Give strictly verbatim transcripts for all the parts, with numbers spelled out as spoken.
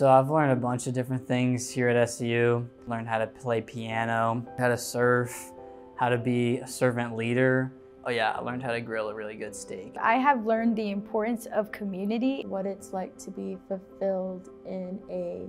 So I've learned a bunch of different things here at S C U. Learned how to play piano, how to surf, how to be a servant leader. Oh yeah, I learned how to grill a really good steak. I have learned the importance of community, what it's like to be fulfilled in a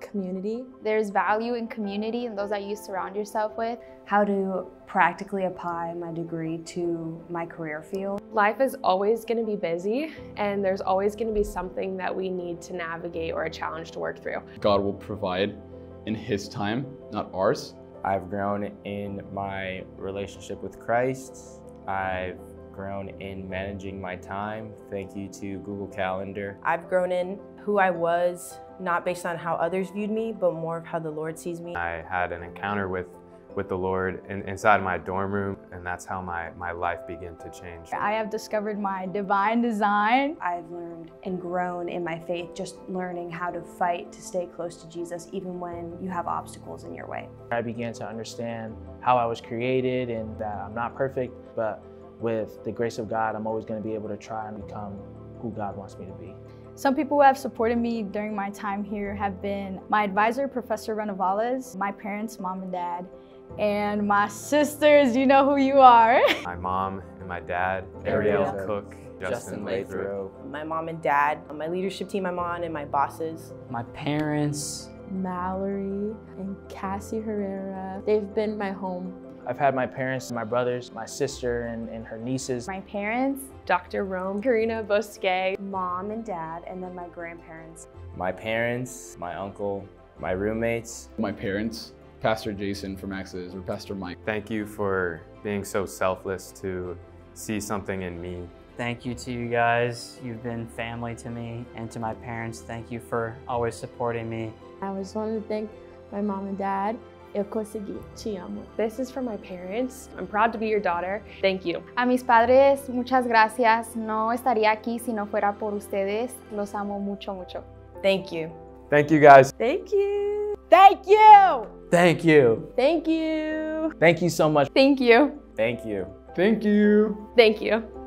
community. There's value in community and those that you surround yourself with. How to practically apply my degree to my career field. Life is always going to be busy, and there's always going to be something that we need to navigate or a challenge to work through. God will provide in His time, not ours. I've grown in my relationship with Christ. I've grown in managing my time. Thank you to Google Calendar. I've grown in who I was, not based on how others viewed me, but more of how the Lord sees me. I had an encounter with, with the Lord in, inside my dorm room, and that's how my, my life began to change. I have discovered my divine design. I've learned and grown in my faith, just learning how to fight to stay close to Jesus, even when you have obstacles in your way. I began to understand how I was created and that I'm not perfect, but with the grace of God, I'm always going to be able to try and become who God wants me to be. Some people who have supported me during my time here have been my advisor, Professor Renovales, my parents, mom and dad, and my sisters. You know who you are. My mom and my dad, Ariel Cook, Justin Lathrow. My mom and dad, my leadership team I'm on, and my bosses. My parents. Mallory and Cassie Herrera. They've been my home. I've had my parents, my brothers, my sister, and, and her nieces. My parents, Doctor Rome, Karina Bosque, mom and dad, and then my grandparents. My parents, my uncle, my roommates. My parents, Pastor Jason from Axis, or Pastor Mike. Thank you for being so selfless to see something in me. Thank you to you guys. You've been family to me, and to my parents, thank you for always supporting me. I just wanted to thank my mom and dad. This is for my parents. I'm proud to be your daughter. Thank you. A mis padres, muchas gracias. No estaría aquí si no fuera por ustedes. Los amo mucho, mucho. Thank you. Thank you, guys. Thank you. Thank you. Thank you. Thank you. Thank you so much. Thank you. Thank you. Thank you. Thank you. Thank you.